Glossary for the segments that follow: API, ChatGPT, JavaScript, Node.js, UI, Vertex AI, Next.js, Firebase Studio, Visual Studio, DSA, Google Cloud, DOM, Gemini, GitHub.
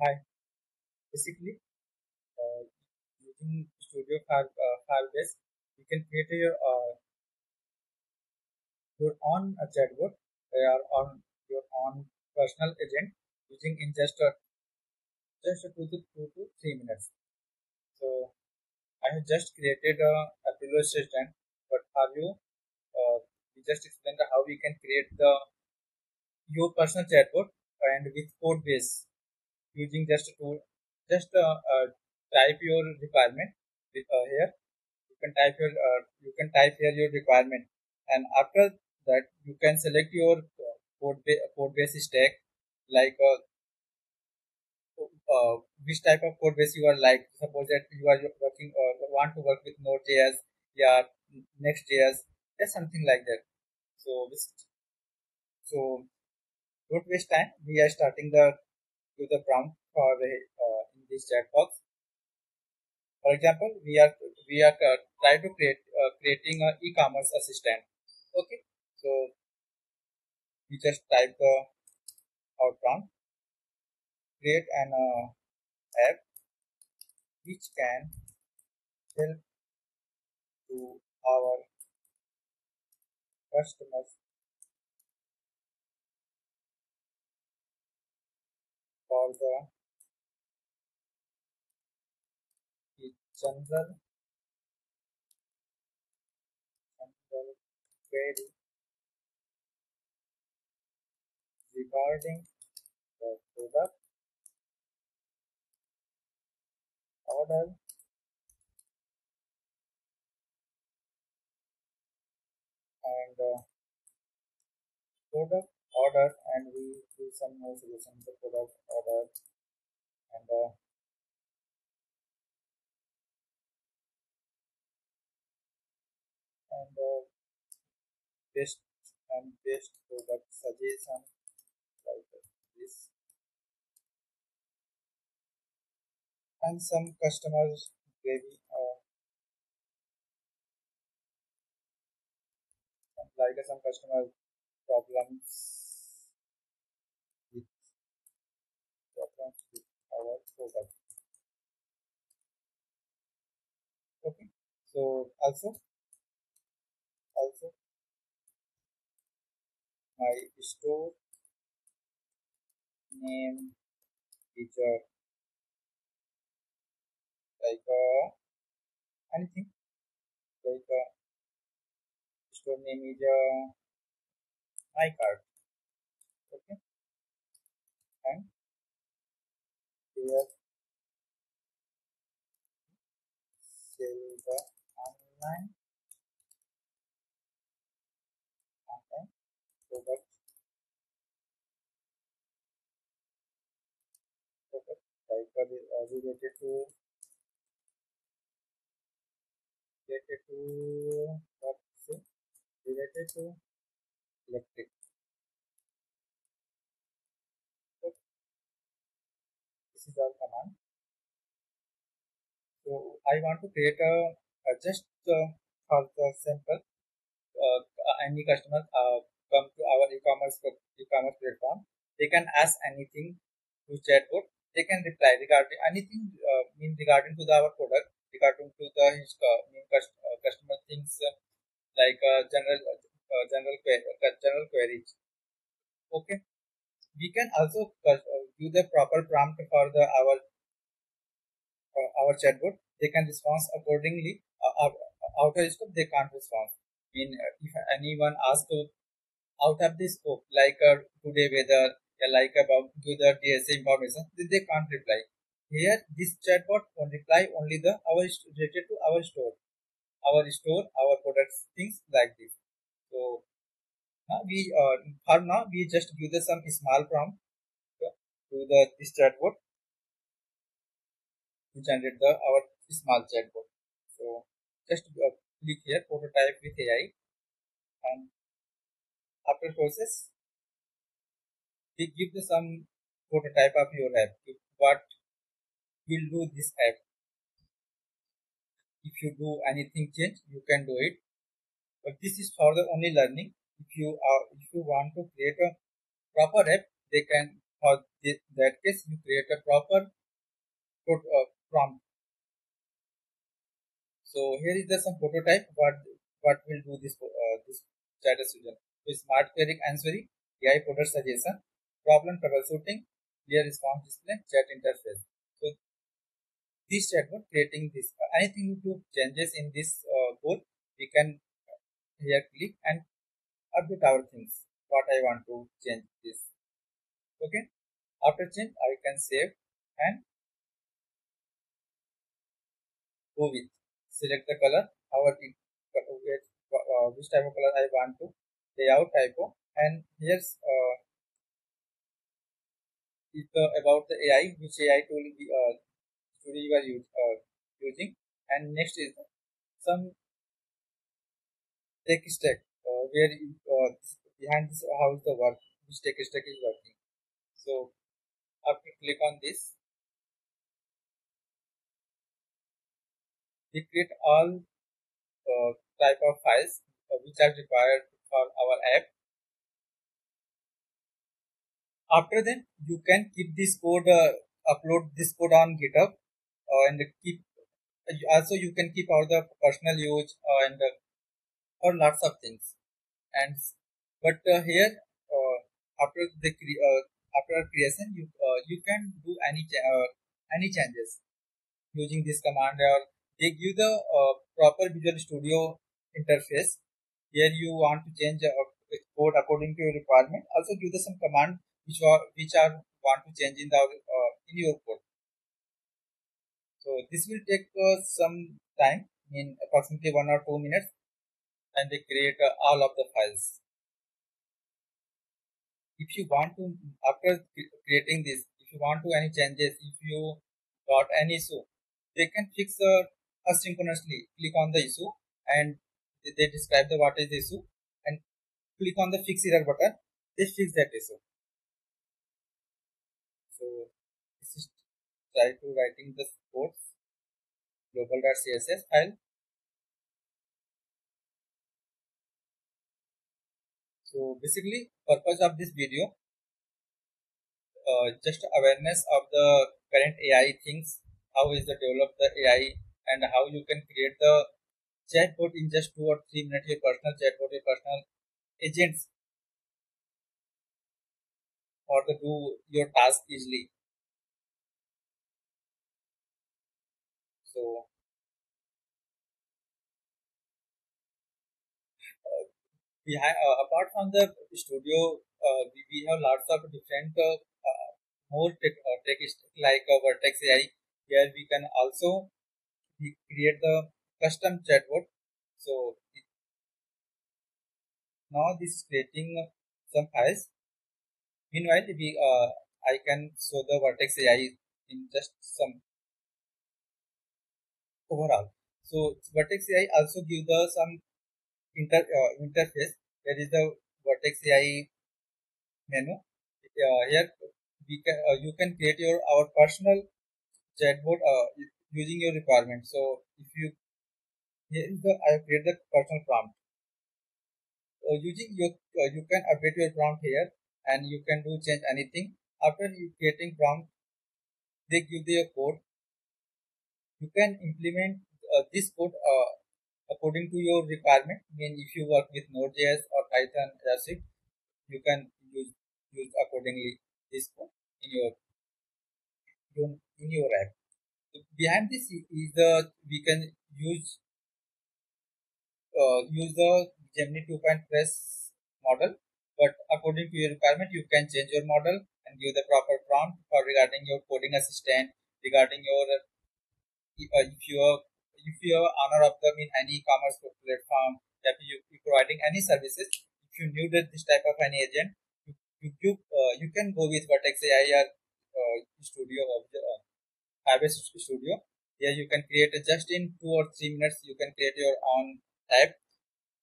Hi. Basically, using Studio Firebase, you can create your own chatbot or your own personal agent using in just 2 to 3 minutes. So I have just created a pillow assistant, but have you? We just explained how we can create your personal chatbot and with code base. Using type your requirement with, here you can type here your requirement, and after that you can select your code base stack, like which type of code base you are like. Suppose that you are working or want to work with Node.js, yeah, Next.js, just something like that. So don't waste time. We are starting the prompt for in this chat box. For example, we are trying to creating an e-commerce assistant. Okay, so we just type our prompt, create an app which can help to our customers for the general query regarding the product, order, and product order, and we do some more solution for product order and best product suggestion like this, and some customers gravy like some customer problems. Okay, so also my store name feature, like anything like store name is my cart. Okay, and here sell the online product like related to electric. This is our command. So I want to create a just for the sample. Any customer come to our e-commerce platform. They can ask anything to chatbot. They can reply regarding anything regarding to our product, regarding to the customer things like general queries. Okay. We can also give the proper prompt for the our chatbot. They can respond accordingly. Out of scope, they can't respond. I mean, if anyone asks to out of the scope, like today weather, like about give the DSA information, they can't reply. Here, this chatbot can reply only the related to our store, our products, things like this. So. For now, we just give the some small prompt to this chatbot to generate our small chatbot. So just click here, prototype with AI, and after process, we give the some prototype of your app. What will do this app? If you do anything change, you can do it. But this is for the only learning. If you want to create a proper app, For that case, you create a proper prompt. So here is the some prototype what will do this this status user. So smart query answering, AI product suggestion, problem troubleshooting, clear response display, chat interface. So this chatbot creating this. Anything you do changes in this goal, we can here click and update our things. What I want to change this. Okay. After change, I can save and go with. Select the color, which type of color I want to, layout typo, and here's about the AI, which AI tool you are using, and next is some tech stack, where behind this how is the work, which tech stack is working. So after click on this, we create all type of files which are required for our app. After then, you can keep this code, upload this code on GitHub, and keep. Also, you can keep all the personal use and for lots of things. And but here, after creation, you can do any changes using this command or. They give the proper Visual Studio interface where you want to change code according to your requirement. Also give the some command which are want to change in the in your code. So this will take some time, I mean approximately 1 or 2 minutes, and they create all of the files. If you want to after creating this, if you want to any changes, if you got any issue, they can fix asynchronously. Click on the issue and they describe the what is the issue, and click on the fix error button, they fix that issue. So this is try to writing the code global.css file. So basically purpose of this video, just awareness of the current AI things, how is the develop the AI, and how you can create the chatbot in just 2 or 3 minutes, your personal chatbot, your personal agents, or to do your task easily. So apart from the studio, we have lots of different more tech like Vertex AI, where we can also we create the custom chatbot. So now this is creating some files. Meanwhile, I can show the Vertex AI in just some overall. So Vertex AI also give the some interface. There is the Vertex AI menu. Here we can you can create your our personal chatbot using your requirement. So if you here is the I create the personal prompt. Using your you can update your prompt here, and you can do change anything. After you creating prompt, they give you your code. You can implement this code according to your requirement. I mean, if you work with Node.js or Python, JavaScript, you can use accordingly this code in your app. Behind this is the we can use the Gemini 2.0 model, but according to your requirement you can change your model and give the proper prompt for regarding your coding assistant, regarding your if you are owner of the any e-commerce platform, that you providing any services. If you need this type of any agent, you can go with Vertex AI or Studio of the Firebase Studio. Here you can create just in 2 or 3 minutes. You can create your own app.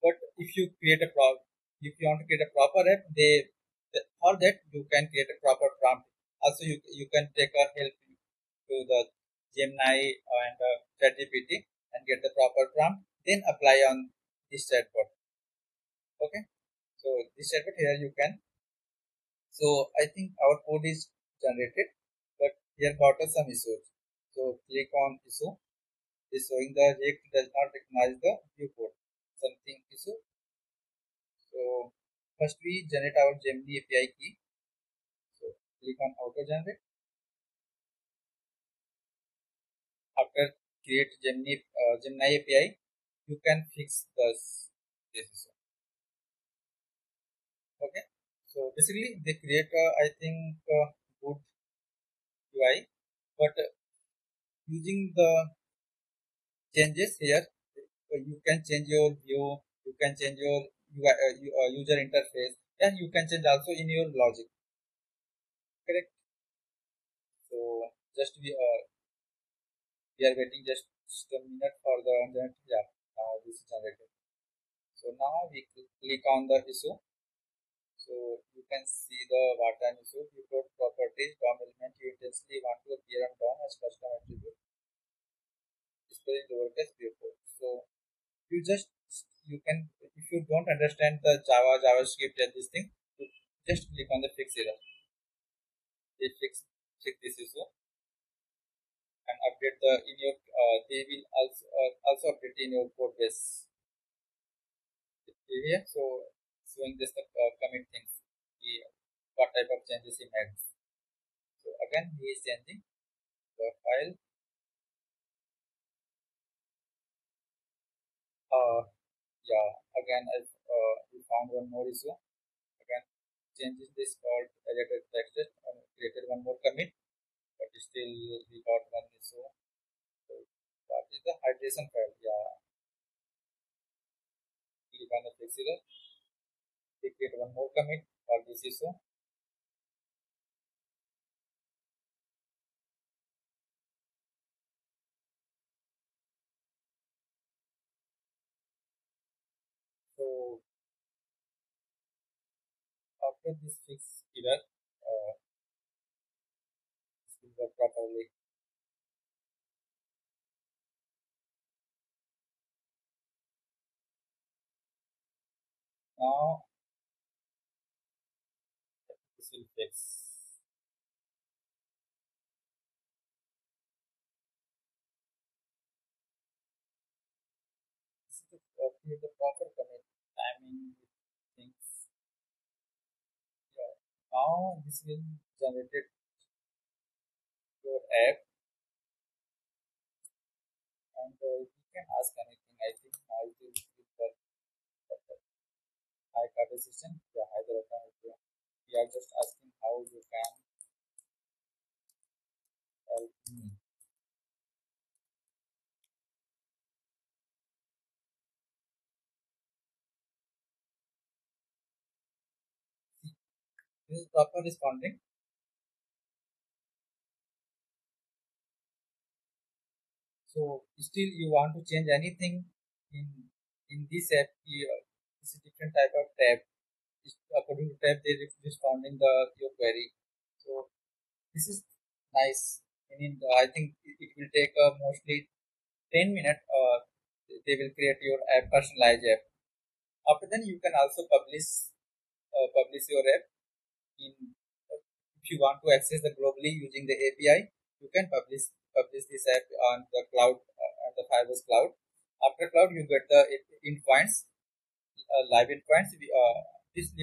But if you create a proper app, for that you can create a proper prompt. Also you can take a help to the Gemini and ChatGPT and get the proper prompt. Then apply on this chatbot. Okay. So this chatbot here you can So I think our code is generated, but here got us some issues. So click on issue. It's showing the React does not recognize the view code. Something issue. So first we generate our Gemini API key. So click on auto generate. After create Gemini API, you can fix this issue. Okay. So basically they create I think good UI, but using the changes here you can change your view, you can change your user interface, and you can change also in your logic. Correct. So just we are waiting just a minute for the now this is generated. So now we click on the issue. So you can see the wartime issue, you got properties, DOM element, you intensely want to appear on DOM as custom attribute. Display lowercase view code. So you can, if you don't understand the Java, JavaScript and this thing, you just click on the fix error. They fix this issue and update the in your they will also update in your code base. Here, so showing this the commit things, what type of changes he made. So again he is changing the file. Again we found one more issue. Again changes this called edited text and created one more commit, but still we got one issue. So what is the hydration file? Click on the fix error. We create one more commit for this issue. So after this fix error, this will work properly. Now this will fix. This is the proper commit. Now this will generate your app, and you can ask anything. I think now it will work. Hi conversation, we are just asking how you can help me. This is proper responding. So still you want to change anything in this app here. It's a different type of tab. It's according to tab they responding your query. So this is nice. I mean I think it will take mostly 10 minutes. They will create your app, personalized app. After then you can also publish your app. If you want to access the globally using the API, you can publish this app on the cloud, on the Firebase Cloud. After cloud, you get the endpoints, live endpoints. These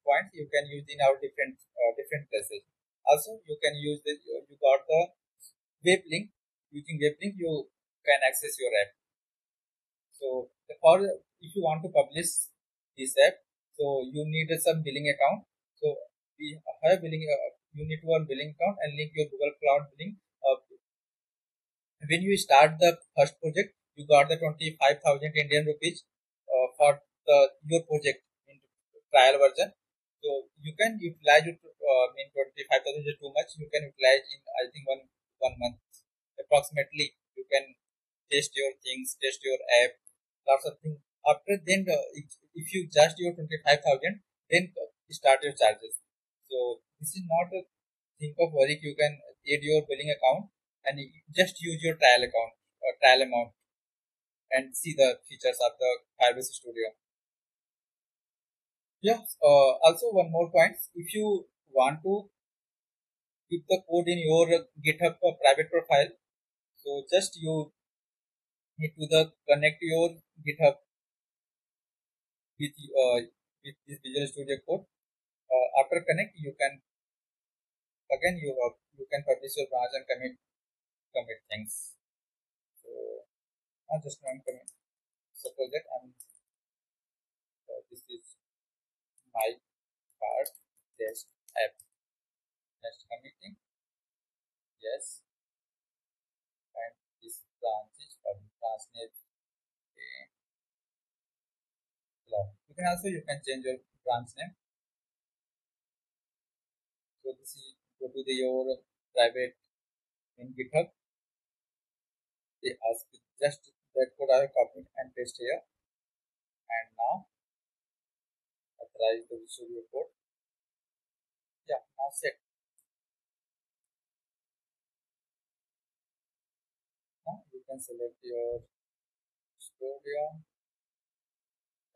points you can use in our different places. Also, you can use the you got the web link. Using web link, you can access your app. So, if you want to publish this app, so you need some billing account. So we have billing, you need to earn billing account and link your Google Cloud billing. When you start the first project, you got the 25,000 Indian rupees for your project in trial version. So you can utilize it. In 25,000 is too much. You can utilize in I think one month approximately. You can test your things, test your app, lots of things. After then, if you just your 25,000, then start your charges. So this is not a think of worry. You can add your billing account and just use your trial account or trial amount and see the features of the Firebase Studio. Yes. Also one more point. If you want to keep the code in your GitHub private profile, so just you need to connect your GitHub with this Visual Studio code. After connect, you can again you can publish your branch and commit things. So I just want to commit. Suppose that I'm this is my part test app. Next committing. Yes. And this branch is public branch name. Okay. You can change your branch name. So this is go to your private in GitHub. They ask just that code I copied and paste here, and now I try to show you a code. Yeah, now set. Now you can select your studio.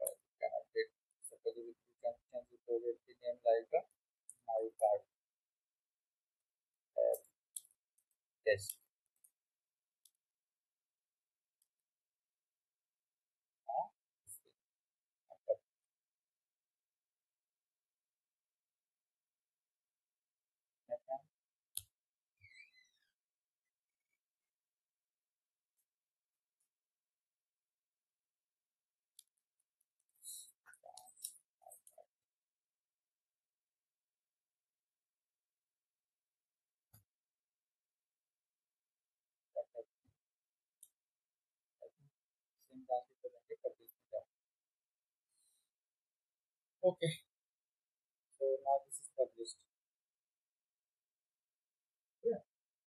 You can update. Suppose you can change the project name like my part test. Okay, so now this is published.